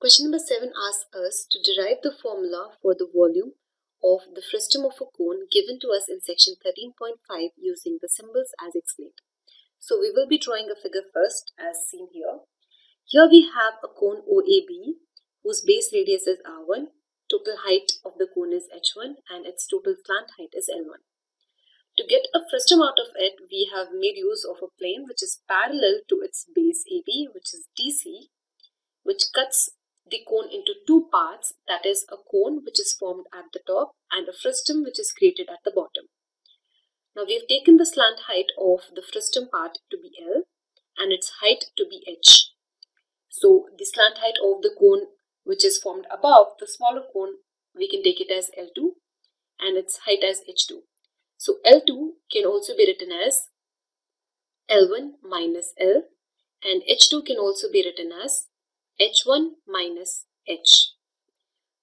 Question number 7 asks us to derive the formula for the volume of the frustum of a cone given to us in section 13.5 using the symbols as explained. So we will be drawing a figure first as seen here. Here we have a cone OAB whose base radius is R1, total height of the cone is H1 and its total slant height is L1. To get a frustum out of it, we have made use of a plane which is parallel to its base AB, which is DC, which cuts the cone into two parts, that is a cone which is formed at the top and a frustum which is created at the bottom. Now we have taken the slant height of the frustum part to be L and its height to be H. So the slant height of the cone which is formed above the smaller cone, we can take it as L2 and its height as H2. So L2 can also be written as L1 minus L and H2 can also be written as H1 minus H.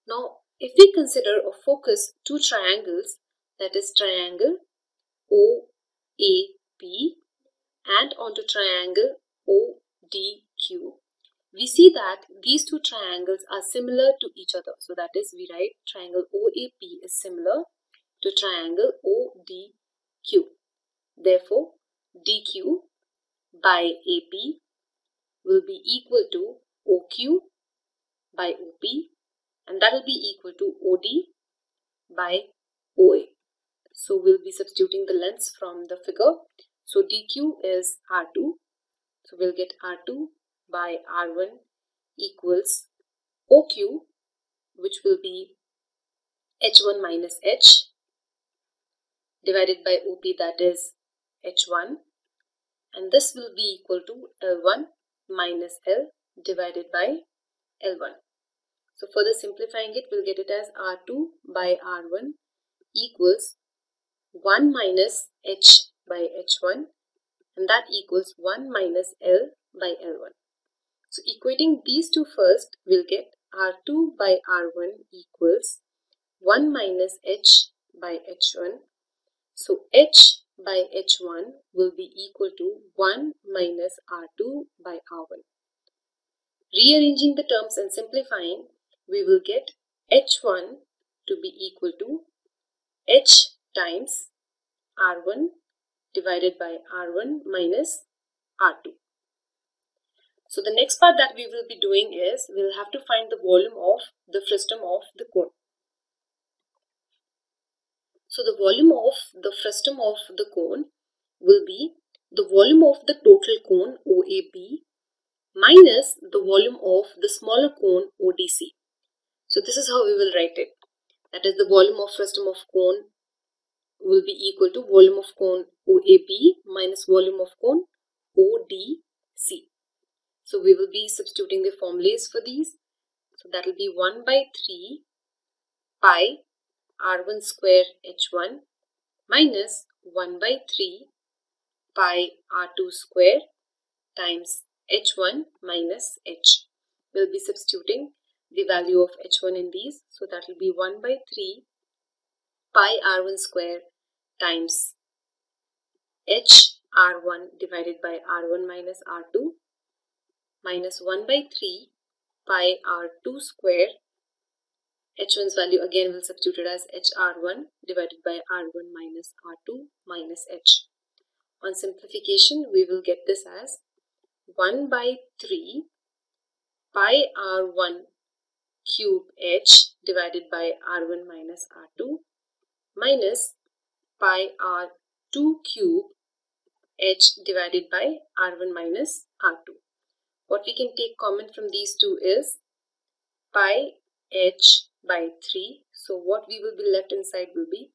Now if we consider or focus two triangles, that is triangle OAP and onto triangle ODQ, we see that these two triangles are similar to each other. So that is, we write triangle OAP is similar to triangle ODQ. Therefore, DQ by AP will be equal to OQ by OP, and that will be equal to OD by OA. So we'll be substituting the lengths from the figure. So DQ is R2. So we'll get R2 by R1 equals OQ, which will be H1 minus H divided by OP, that is H1, and this will be equal to L1 minus L divided by L1. So further simplifying it, we'll get it as R2 by R1 equals 1 minus H by H1, and that equals 1 minus L by L1. So equating these two first, we'll get R2 by R1 equals 1 minus H by H1. So H by H1 will be equal to 1 minus R2 by R1. Rearranging the terms and simplifying, we will get H1 to be equal to H times R1 divided by R1 minus R2. So the next part that we will be doing is, we'll have to find the volume of the frustum of the cone. So the volume of the frustum of the cone will be the volume of the total cone OAB minus the volume of the smaller cone ODC. So this is how we will write it. That is, the volume of frustum of cone will be equal to volume of cone OAB minus volume of cone ODC. So we will be substituting the formulas for these. So that will be 1 by 3 pi R1 square H1 minus 1 by 3 pi R2 square times H1 minus H. We'll be substituting the value of H1 in these. So that will be 1 by 3 pi R1 square times H R1 divided by R1 minus R2 minus 1 by 3 pi R2 square. H1's value again will substitute it as HR1 divided by R1 minus R2 minus H. On simplification, we will get this as 1 by 3 pi R1 cube H divided by R1 minus R2 minus pi R2 cube H divided by R1 minus R2. What we can take common from these two is pi H by 3. So what we will be left inside will be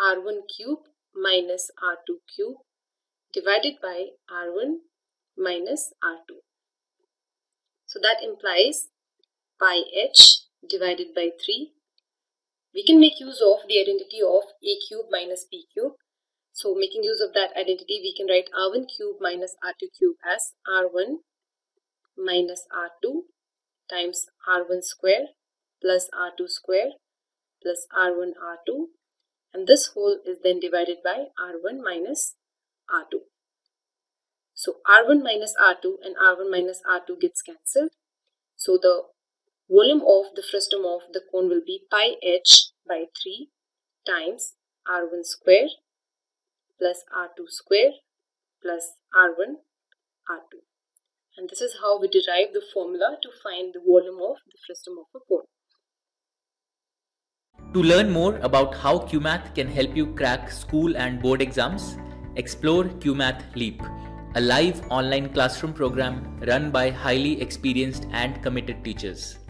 R1 cube minus R2 cube divided by R1 minus R2. So that implies pi H divided by 3. We can make use of the identity of A cube minus B cube. So making use of that identity, we can write R1 cube minus R2 cube as R1 minus R2 times R1 square plus R2 square plus R1 R2, and this whole is then divided by R1 minus R2. So R1 minus R2 and R1 minus R2 gets cancelled. So the volume of the frustum of the cone will be pi h by 3 times r1 square plus r2 square plus r1 r2. And this is how we derive the formula to find the volume of the frustum of a cone. To learn more about how QMath can help you crack school and board exams, explore QMath Leap, a live online classroom program run by highly experienced and committed teachers.